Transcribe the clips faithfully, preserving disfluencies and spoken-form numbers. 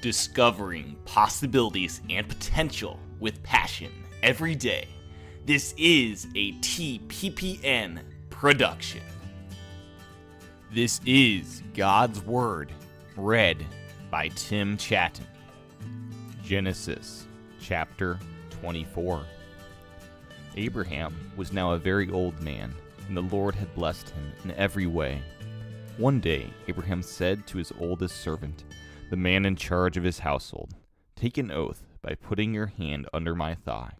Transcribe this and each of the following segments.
Discovering possibilities and potential with passion every day. This is a T P P N production. This is God's Word, read by Tim Chaten. Genesis chapter twenty-four. Abraham was now a very old man, and the Lord had blessed him in every way. One day Abraham said to his oldest servant, the man in charge of his household, "Take an oath by putting your hand under my thigh.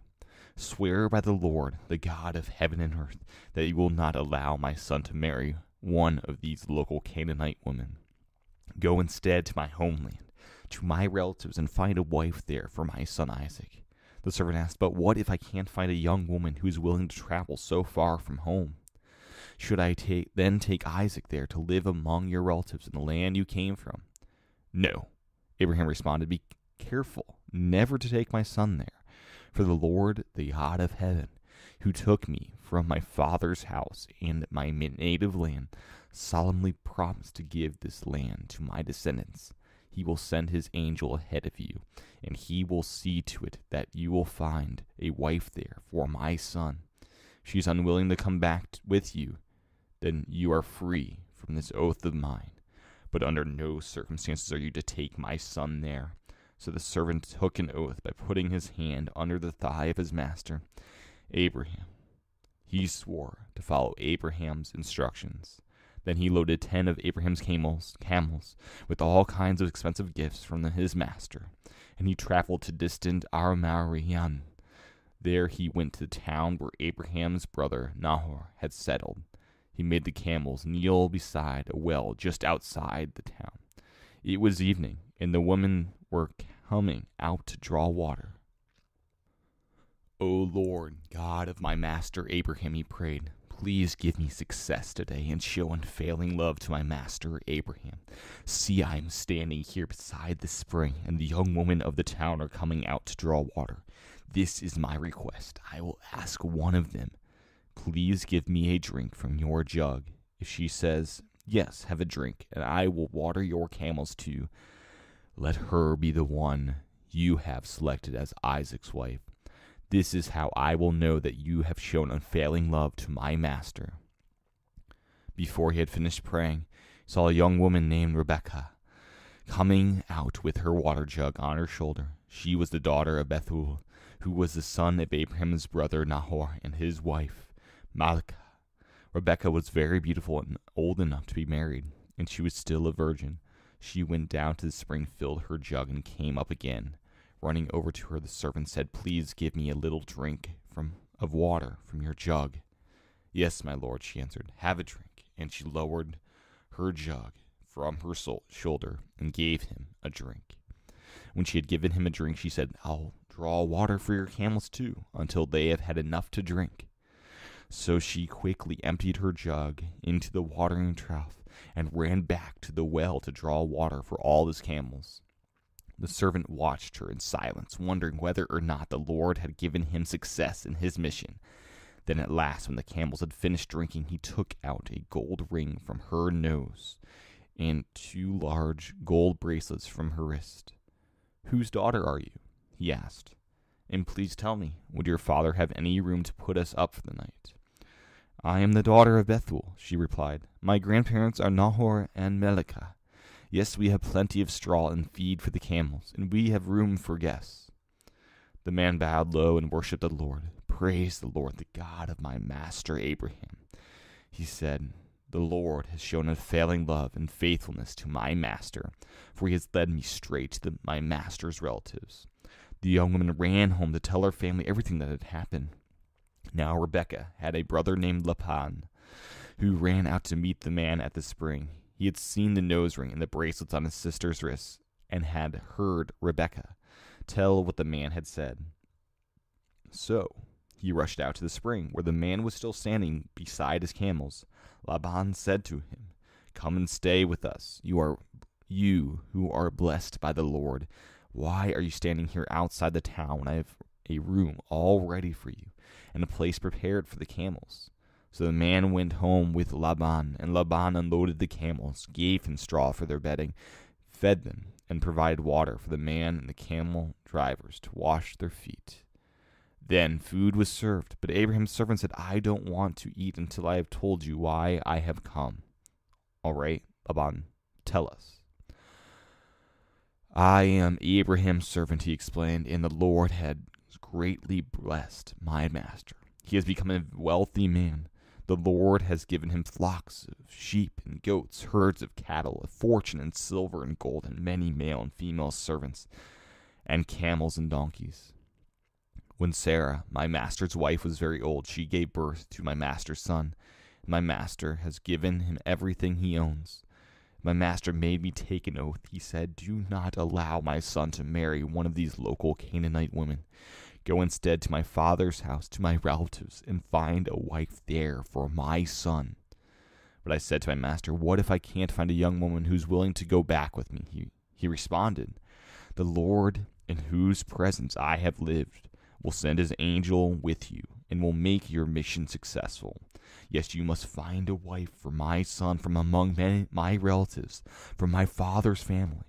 Swear by the Lord, the God of heaven and earth, that you will not allow my son to marry one of these local Canaanite women. Go instead to my homeland, to my relatives, and find a wife there for my son Isaac." The servant asked, "But what if I can't find a young woman who is willing to travel so far from home? Should I take, then take Isaac there to live among your relatives in the land you came from?" "No," Abraham responded, "be careful never to take my son there, for the Lord, the God of heaven, who took me from my father's house and my native land, solemnly promised to give this land to my descendants. He will send his angel ahead of you, and he will see to it that you will find a wife there for my son. If she is unwilling to come back with you, then you are free from this oath of mine. But under no circumstances are you to take my son there." So the servant took an oath by putting his hand under the thigh of his master, Abraham. He swore to follow Abraham's instructions. Then he loaded ten of Abraham's camels, camels with all kinds of expensive gifts from the, his master, and he traveled to distant Aram-naharaim. There he went to the town where Abraham's brother Nahor had settled. He made the camels kneel beside a well just outside the town. It was evening, and the women were coming out to draw water. "O Lord, God of my master Abraham," he prayed, "please give me success today and show unfailing love to my master Abraham. See, I am standing here beside the spring, and the young women of the town are coming out to draw water. This is my request. I will ask one of them, please give me a drink from your jug. If she says, 'Yes, have a drink, and I will water your camels too,' let her be the one you have selected as Isaac's wife. This is how I will know that you have shown unfailing love to my master." Before he had finished praying, he saw a young woman named Rebekah coming out with her water jug on her shoulder. She was the daughter of Bethuel, who was the son of Abraham's brother Nahor, and his wife Malchah. Rebekah was very beautiful and old enough to be married, and she was still a virgin. She went down to the spring, filled her jug, and came up again. Running over to her, the servant said, "Please give me a little drink from of water from your jug." "Yes, my lord," she answered, "have a drink." And she lowered her jug from her so- shoulder and gave him a drink. When she had given him a drink, she said, "I'll draw water for your camels too, until they have had enough to drink." So she quickly emptied her jug into the watering trough and ran back to the well to draw water for all his camels. The servant watched her in silence, wondering whether or not the Lord had given him success in his mission. Then at last, when the camels had finished drinking, he took out a gold ring from her nose and two large gold bracelets from her wrist. "Whose daughter are you?" he asked. "And please tell me, would your father have any room to put us up for the night?" "I am the daughter of Bethuel," she replied. "My grandparents are Nahor and Melekah. Yes, we have plenty of straw and feed for the camels, and we have room for guests." The man bowed low and worshipped the Lord. "Praise the Lord, the God of my master Abraham," he said. "The Lord has shown unfailing love and faithfulness to my master, for he has led me straight to the, my master's relatives." The young woman ran home to tell her family everything that had happened. Now Rebekah had a brother named Laban, who ran out to meet the man at the spring. He had seen the nose ring and the bracelets on his sister's wrists, and had heard Rebekah tell what the man had said. So he rushed out to the spring, where the man was still standing beside his camels. Laban said to him, "Come and stay with us. You are you who are blessed by the Lord. Why are you standing here outside the town when I have a room all ready for you, and a place prepared for the camels?" So the man went home with Laban, and Laban unloaded the camels, gave him straw for their bedding, fed them, and provided water for the man and the camel drivers to wash their feet. Then food was served, but Abraham's servant said, I don't want to eat until I have told you why I have come. All right, Laban, tell us. I am Abraham's servant, he explained, and the Lord had greatly blessed my master. He has become a wealthy man. The Lord has given him flocks of sheep and goats, herds of cattle, a fortune in silver and gold, and many male and female servants, and camels and donkeys. When Sarah, my master's wife, was very old, she gave birth to my master's son. My master has given him everything he owns. My master made me take an oath. He said, do not allow my son to marry one of these local Canaanite women. Go instead to my father's house, to my relatives, and find a wife there for my son. But I said to my master, what if I can't find a young woman who's willing to go back with me? He, he responded, the Lord, in whose presence I have lived, will send his angel with you and will make your mission successful. Yes, you must find a wife for my son from among many, my relatives, from my father's family.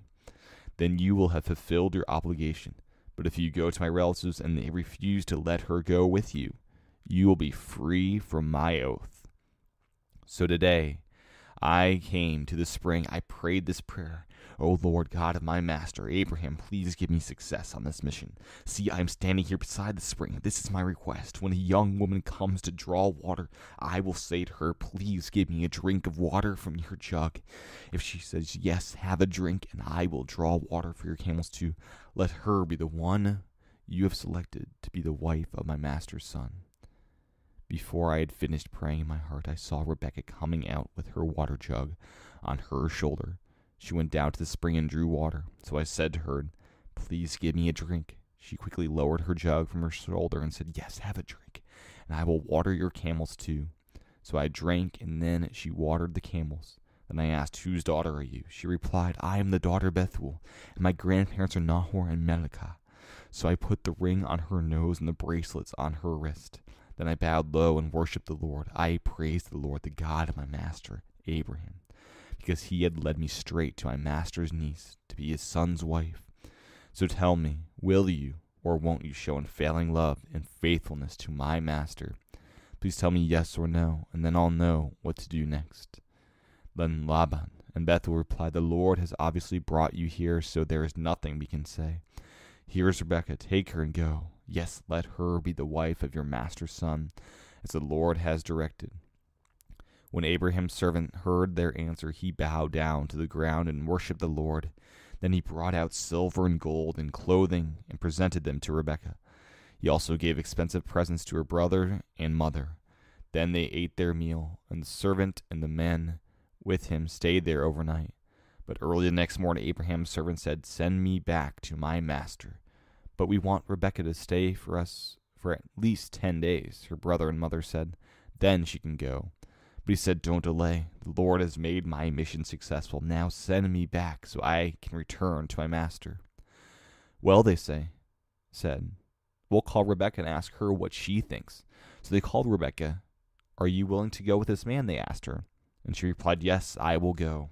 Then you will have fulfilled your obligation. But if you go to my relatives and they refuse to let her go with you, you will be free from my oath. So today, I came to the spring. I prayed this prayer. O Lord God of my master, Abraham, please give me success on this mission. See, I am standing here beside the spring. This is my request. When a young woman comes to draw water, I will say to her, please give me a drink of water from your jug. If she says yes, have a drink, and I will draw water for your camels too. Let her be the one you have selected to be the wife of my master's son. Before I had finished praying in my heart, I saw Rebekah coming out with her water jug on her shoulder. She went down to the spring and drew water. So I said to her, please give me a drink. She quickly lowered her jug from her shoulder and said, yes, have a drink, and I will water your camels too. So I drank, and then she watered the camels. Then I asked, whose daughter are you? She replied, I am the daughter of Bethuel, and my grandparents are Nahor and Melchizedek. So I put the ring on her nose and the bracelets on her wrist. Then I bowed low and worshipped the Lord. I praised the Lord, the God of my master, Abraham, because he had led me straight to my master's niece to be his son's wife. So tell me, will you or won't you show unfailing love and faithfulness to my master? Please tell me yes or no, and then I'll know what to do next. Then Laban and Bethuel replied, the Lord has obviously brought you here, so there is nothing we can say. Here is Rebekah, take her and go. Yes, let her be the wife of your master's son, as the Lord has directed. When Abraham's servant heard their answer, he bowed down to the ground and worshipped the Lord. Then he brought out silver and gold and clothing and presented them to Rebekah. He also gave expensive presents to her brother and mother. Then they ate their meal, and the servant and the men with him stayed there overnight. But early the next morning, Abraham's servant said, send me back to my master. But we want Rebekah to stay for us for at least ten days, her brother and mother said. Then she can go. But he said, don't delay. The Lord has made my mission successful. Now send me back so I can return to my master. Well, they say, said, we'll call Rebekah and ask her what she thinks. So they called Rebekah. Are you willing to go with this man? They asked her. And she replied, yes, I will go.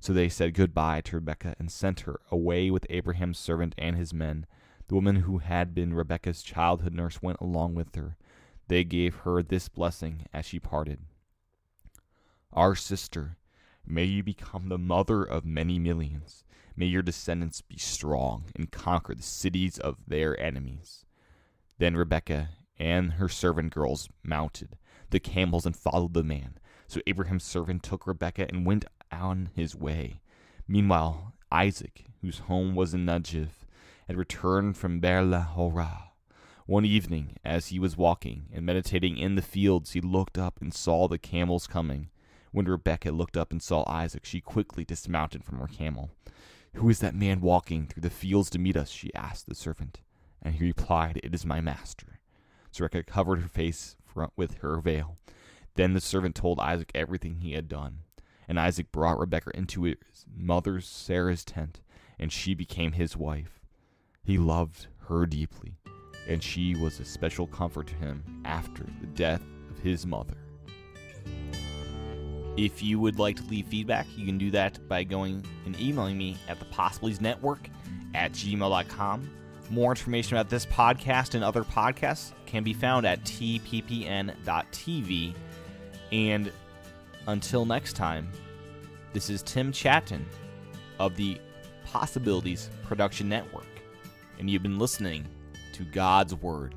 So they said goodbye to Rebekah and sent her away with Abraham's servant and his men. The woman who had been Rebekah's childhood nurse went along with her. They gave her this blessing as she parted. Our sister, may you become the mother of many millions. May your descendants be strong and conquer the cities of their enemies. Then Rebekah and her servant girls mounted the camels and followed the man. So Abraham's servant took Rebekah and went on his way. Meanwhile, Isaac, whose home was in Negev, had returned from Beer-lahai-roi. One evening, as he was walking and meditating in the fields, he looked up and saw the camels coming. When Rebekah looked up and saw Isaac, she quickly dismounted from her camel. Who is that man walking through the fields to meet us? She asked the servant. And he replied, it is my master. So Rebekah covered her face with her veil. Then the servant told Isaac everything he had done. And Isaac brought Rebekah into his mother Sarah's tent, and she became his wife. He loved her deeply, and she was a special comfort to him after the death of his mother. If you would like to leave feedback, you can do that by going and emailing me at the Possibilities Network at gmail dot com. More information about this podcast and other podcasts can be found at T P P N dot T V. And until next time, this is Tim Chaten of the Possibilities Production Network, and you've been listening to God's Word.